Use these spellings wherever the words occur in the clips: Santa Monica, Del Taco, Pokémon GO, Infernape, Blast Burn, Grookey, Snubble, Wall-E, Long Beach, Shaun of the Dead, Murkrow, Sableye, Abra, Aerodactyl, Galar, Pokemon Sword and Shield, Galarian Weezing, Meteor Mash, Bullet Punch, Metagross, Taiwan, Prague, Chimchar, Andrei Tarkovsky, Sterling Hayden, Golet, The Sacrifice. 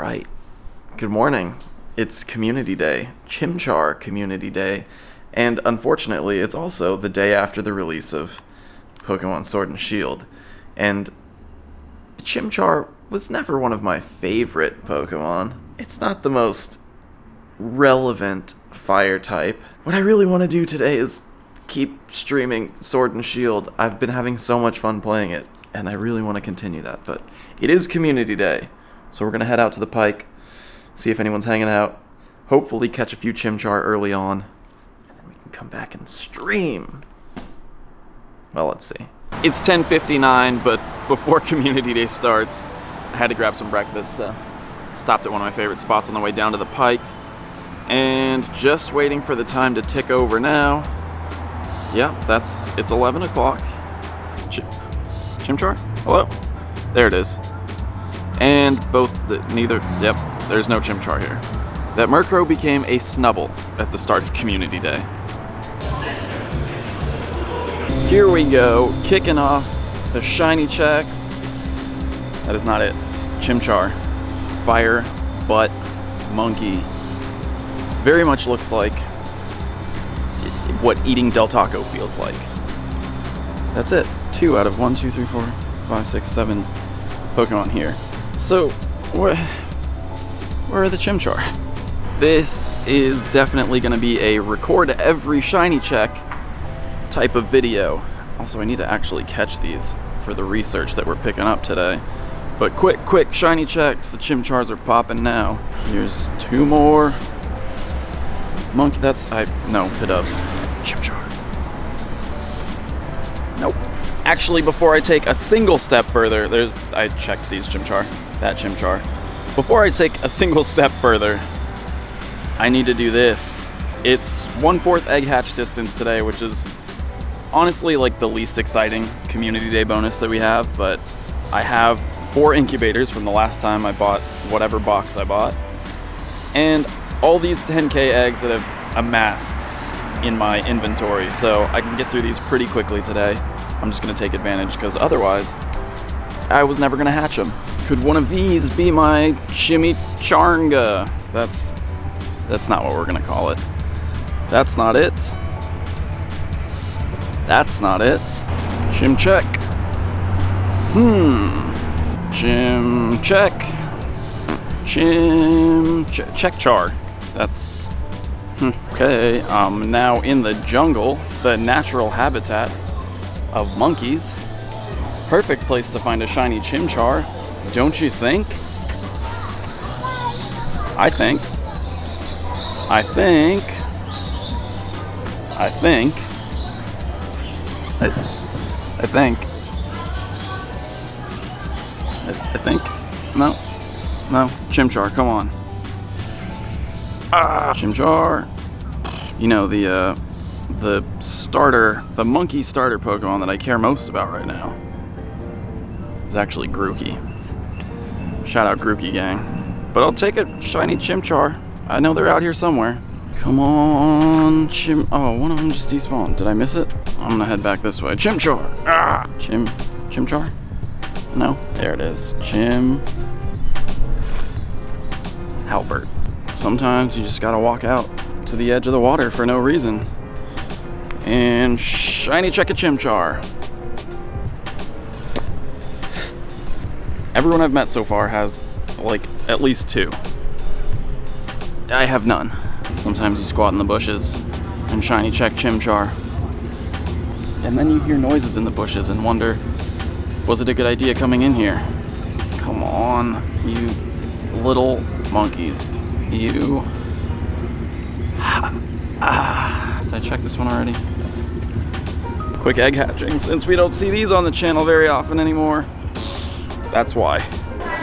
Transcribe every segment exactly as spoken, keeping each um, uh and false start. right. Good morning. It's Community Day. Chimchar Community Day. And unfortunately, it's also the day after the release of Pokemon Sword and Shield. And Chimchar was never one of my favorite Pokemon. It's not the most relevant fire type. What I really want to do today is keep streaming Sword and Shield. I've been having so much fun playing it, and I really want to continue that, but it is Community Day. So we're going to head out to the Pike, see if anyone's hanging out, hopefully catch a few Chimchar early on, and then we can come back and stream. Well, let's see. It's ten fifty-nine, but before Community Day starts, I had to grab some breakfast, so stopped at one of my favorite spots on the way down to the Pike, and just waiting for the time to tick over now. Yeah, that's, it's eleven o'clock. Ch Chimchar? Hello? There it is. And both, the, neither, yep, there's no Chimchar here. That Murkrow became a Snubble at the start of Community Day. Here we go, kicking off the shiny checks. That is not it. Chimchar, fire, butt, monkey. Very much looks like what eating Del Taco feels like. That's it. Two out of one, two, three, four, five, six, seven Pokemon here. So, wh where are the Chimchar? This is definitely going to be a record every shiny check type of video. Also, I need to actually catch these for the research that we're picking up today. But quick, quick, shiny checks. The Chimchars are popping now. Here's two more. Monkey, that's, I, no, hit up. Chimchar. Nope. Actually, before I take a single step further, there's, I checked these Chimchar, that Chimchar. Before I take a single step further, I need to do this. It's one-fourth egg hatch distance today, which is honestly like the least exciting Community Day bonus that we have, but I have four incubators from the last time I bought whatever box I bought, and all these ten K eggs that have amassed in my inventory, so I can get through these pretty quickly today. I'm just gonna take advantage, because otherwise I was never gonna hatch them. Could one of these be my Chimicharnga? That's, that's not what we're gonna call it. That's not it. That's not it. Chimchar. Hmm. Chimchar. Chimchar. Chimchar. That's... Okay, I'm now in the jungle, the natural habitat of monkeys. Perfect place to find a shiny Chimchar, don't you think? I think. I think. I think. I, I think. I, I think. No. No. Chimchar, come on. Ah, Chimchar. You know, the uh, the starter, the monkey starter Pokemon that I care most about right now is actually Grookey. Shout out Grookey gang. But I'll take a shiny Chimchar. I know they're out here somewhere. Come on, Chim... Oh, one of them just despawned. Did I miss it? I'm gonna head back this way. Chimchar! Ah! Chim... Chimchar? No? There it is. Chim... Halbert. Sometimes you just gotta walk out to the edge of the water for no reason. And shiny check a Chimchar. Everyone I've met so far has, like, at least two. I have none. Sometimes you squat in the bushes and shiny check Chimchar. And then you hear noises in the bushes and wonder, was it a good idea coming in here? Come on, you little monkeys. You. Ah. Did I check this one already? Quick egg hatching, since we don't see these on the channel very often anymore. That's why.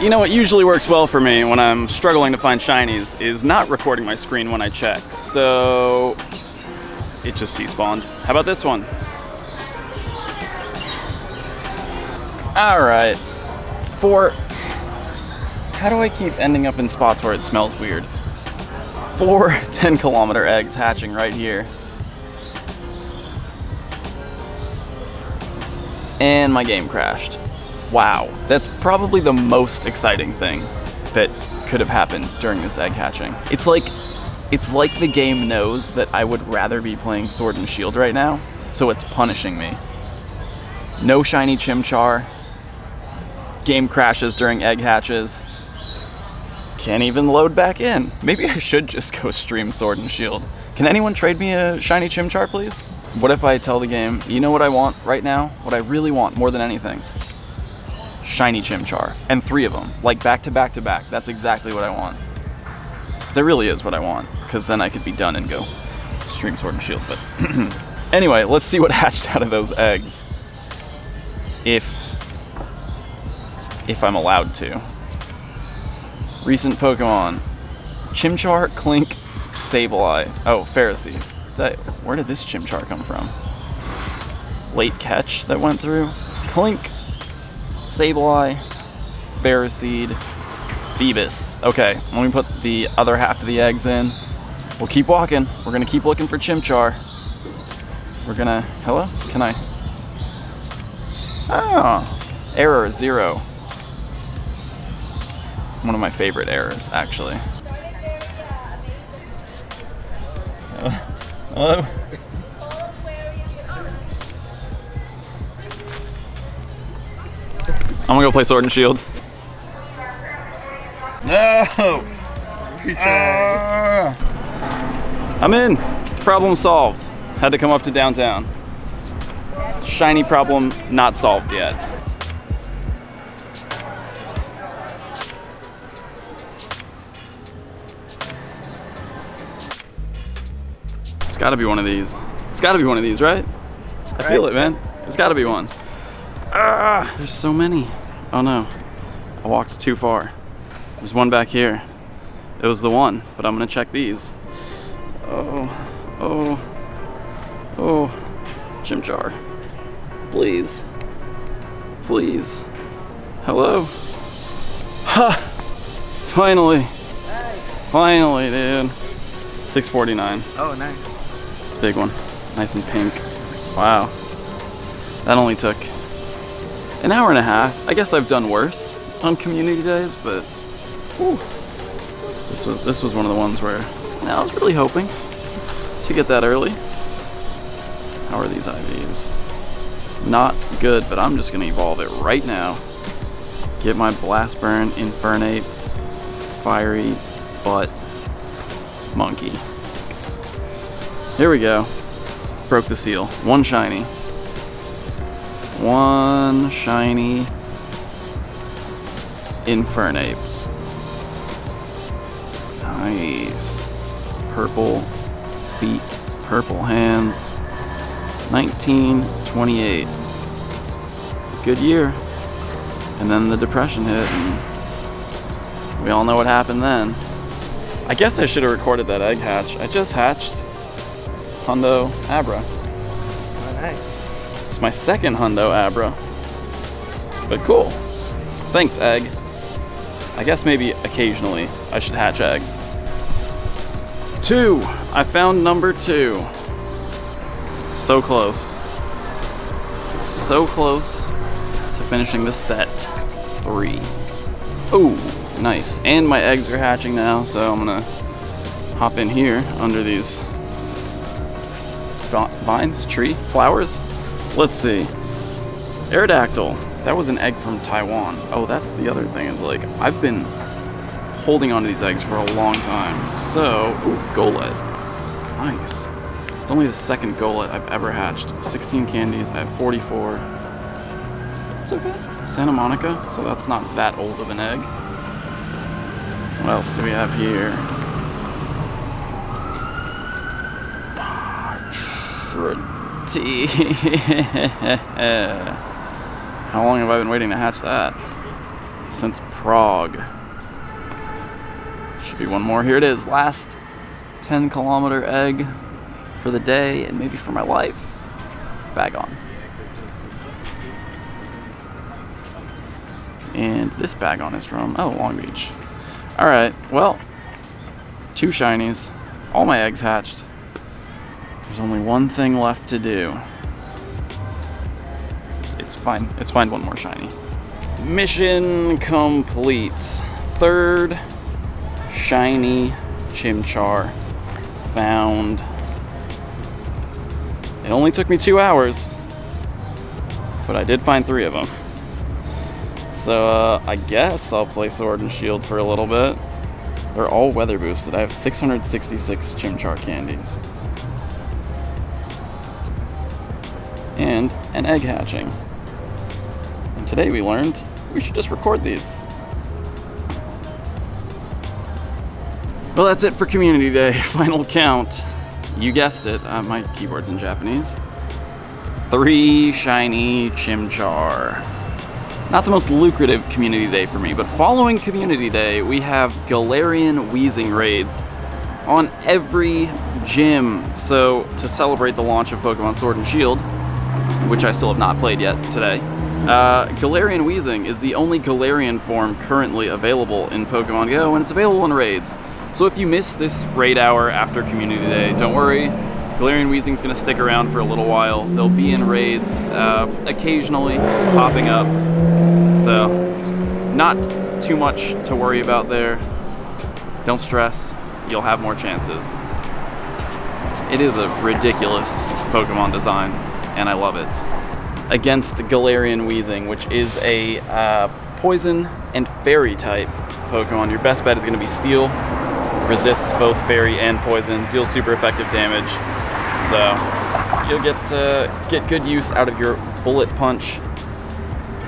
You know what usually works well for me when I'm struggling to find shinies is not recording my screen when I check, so it just despawned. How about this one? Alright. For... How do I keep ending up in spots where it smells weird? Four ten kilometer eggs hatching right here. And my game crashed. Wow, that's probably the most exciting thing that could have happened during this egg hatching. It's like, it's like the game knows that I would rather be playing Sword and Shield right now, so it's punishing me. No shiny Chimchar. Game crashes during egg hatches. Can't even load back in. Maybe I should just go stream Sword and Shield. Can anyone trade me a shiny Chimchar, please? What if I tell the game, you know what I want right now? What I really want more than anything? Shiny Chimchar. And three of them. Like back to back to back. That's exactly what I want. That really is what I want. Because then I could be done and go stream Sword and Shield. But anyway, let's see what hatched out of those eggs. If, if I'm allowed to. Recent Pokemon. Chimchar, Clink, Sableye. Oh, Pharisee. Did I, where did this Chimchar come from? Late catch that went through. Clink, Sableye, Phariseed, Phoebus. Okay, let me put the other half of the eggs in. We'll keep walking. We're gonna keep looking for Chimchar. We're gonna, hello? Can I? Oh, error zero. One of my favorite errors, actually. Hello? I'm gonna go play Sword and Shield. No! Ah. I'm in! Problem solved. Had to come up to downtown. Shiny problem not solved yet. It's gotta be one of these. It's gotta be one of these, right? I feel it, man. It's gotta be one. Ah, there's so many. Oh no, I walked too far. There's one back here. It was the one, but I'm gonna check these. Oh, oh, oh, Chimchar. Please, please. Hello? Ha! Finally, finally, dude. six forty-nine. Oh, nice. Big one. Nice and pink. Wow. That only took an hour and a half. I guess I've done worse on community days, but whew, this was this was one of the ones where now I was really hoping to get that early. How are these I Vs? Not good, but I'm just gonna evolve it right now. Get my Blast Burn, Infernape, Fiery Butt, Monkey. Here we go. Broke the seal. One shiny. One shiny Infernape. Nice. Purple feet, purple hands. nineteen twenty-eight. Good year. And then the depression hit, and we all know what happened then. I guess I should have recorded that egg hatch. I just hatched Hundo Abra. Oh, nice. It's my second Hundo Abra. But cool. Thanks, egg. I guess maybe occasionally I should hatch eggs. Two! I found number two. So close. So close to finishing the set. Three. Ooh, nice. And my eggs are hatching now, so I'm gonna hop in here under these vines, tree, flowers. Let's see. Aerodactyl. That was an egg from Taiwan. Oh, that's the other thing. It's like, I've been holding onto these eggs for a long time. So, ooh, Golet. Nice. It's only the second Golet I've ever hatched. sixteen candies. I have forty-four. It's okay. Santa Monica. So that's not that old of an egg. What else do we have here? How long have I been waiting to hatch that? Since Prague. Should be one more. Here it is. Last ten kilometer egg for the day and maybe for my life. Bagon. And this Bagon is from, oh, Long Beach. Alright, well, two shinies. All my eggs hatched. There's only one thing left to do. It's, it's fine. It's find one more shiny. Mission complete. Third shiny Chimchar found. It only took me two hours, but I did find three of them. So uh, I guess I'll play Sword and Shield for a little bit. They're all weather boosted. I have six hundred sixty-six Chimchar candies. And an egg hatching. And today we learned we should just record these. Well, that's it for Community Day. Final count. You guessed it. Uh, my keyboard's in Japanese. Three shiny Chimchar. Not the most lucrative Community Day for me, but following Community Day, we have Galarian Weezing raids on every gym. So to celebrate the launch of Pokemon Sword and Shield, which I still have not played yet today, uh, Galarian Weezing is the only Galarian form currently available in Pokemon GO, and it's available in raids. So if you miss this raid hour after Community Day, don't worry. Galarian Weezing's gonna stick around for a little while. They'll be in raids, uh, occasionally popping up. So, not too much to worry about there. Don't stress, you'll have more chances. It is a ridiculous Pokemon design, and I love it. Against Galarian Weezing, which is a uh, poison and fairy type Pokemon, your best bet is gonna be Steel. Resists both fairy and poison, deals super effective damage. So you'll get uh, get good use out of your Bullet Punch,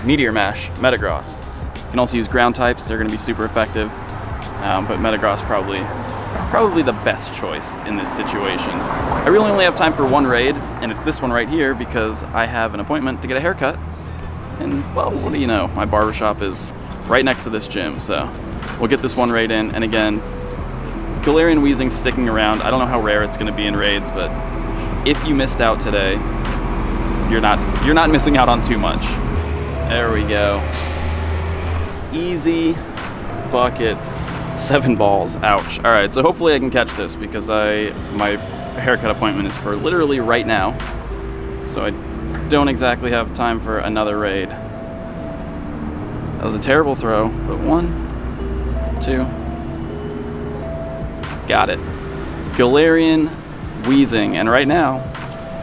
Meteor Mash, Metagross. You can also use ground types, they're gonna be super effective, um, but Metagross probably, probably the best choice in this situation. I really only have time for one raid, and it's this one right here because I have an appointment to get a haircut. And well, what do you know, my barbershop is right next to this gym, so we'll get this one raid in, and again, Galarian Weezing sticking around. I don't know how rare it's going to be in raids, but if you missed out today, you're not you're not missing out on too much. There we go. Easy buckets. Seven balls. Ouch. All right, so hopefully I can catch this because I my haircut appointment is for literally right now, so I don't exactly have time for another raid. That was a terrible throw, but one, two. Got it. Galarian Weezing, and right now,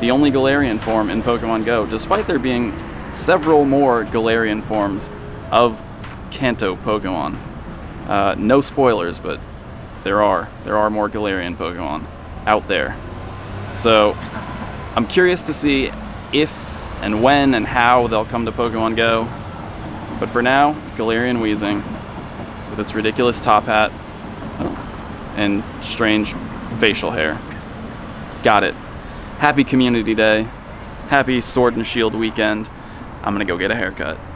the only Galarian form in Pokemon GO, despite there being several more Galarian forms of Kanto Pokemon. Uh, no spoilers, but there are. There are more Galarian Pokemon out there. So, I'm curious to see if and when and how they'll come to Pokemon GO. But for now, Galarian Weezing, with its ridiculous top hat, and strange facial hair. Got it. Happy Community Day. Happy Sword and Shield weekend. I'm gonna go get a haircut.